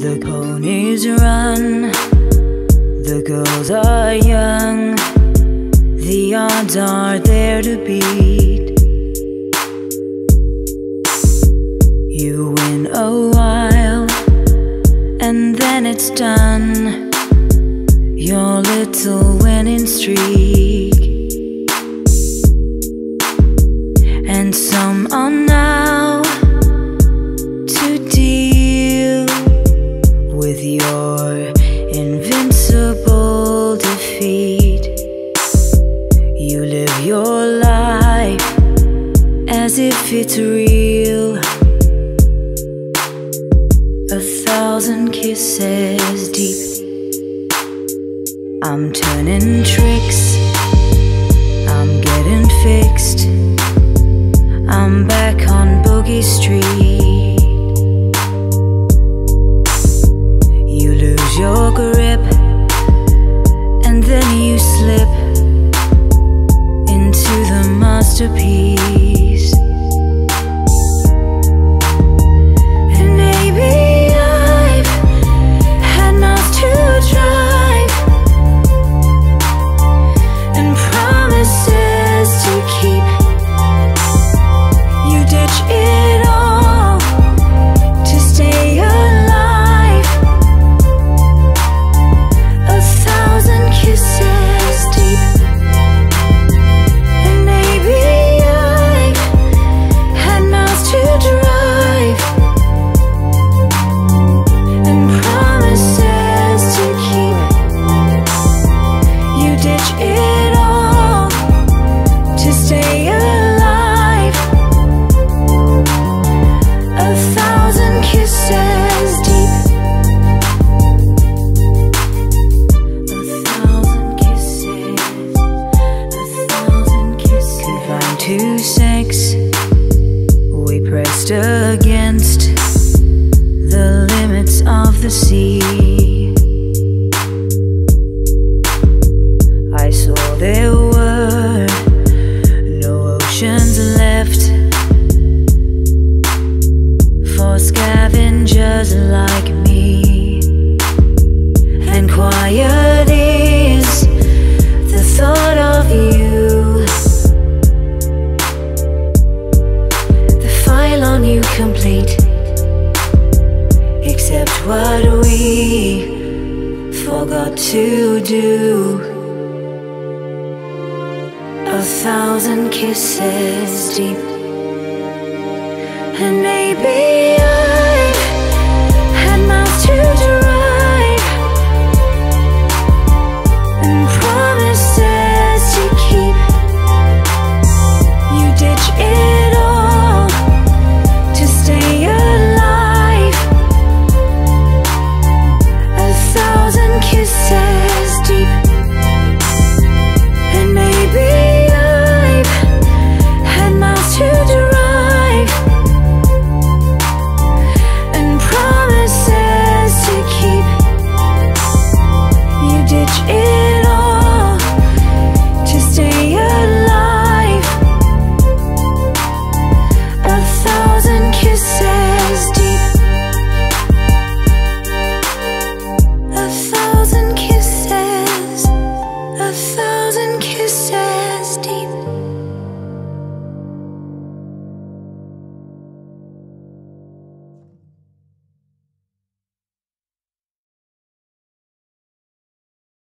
The ponies run, the girls are young, the odds are there to beat. You win a while, and then it's done, your little winning streak. And some are now to deal with your invincible defeat. You live your life as if it's real. A thousand kisses deep. I'm turning tricks, I'm getting fixed, I'm back on Boogie Street. You lose your grip, and then you slip into the masterpiece. And maybe two sex, we pressed against the limits of the sea. I saw there were no oceans left for scavengers like me. And quiet is the thought of you. You complete, except what we forgot to do. A thousand kisses deep, and maybe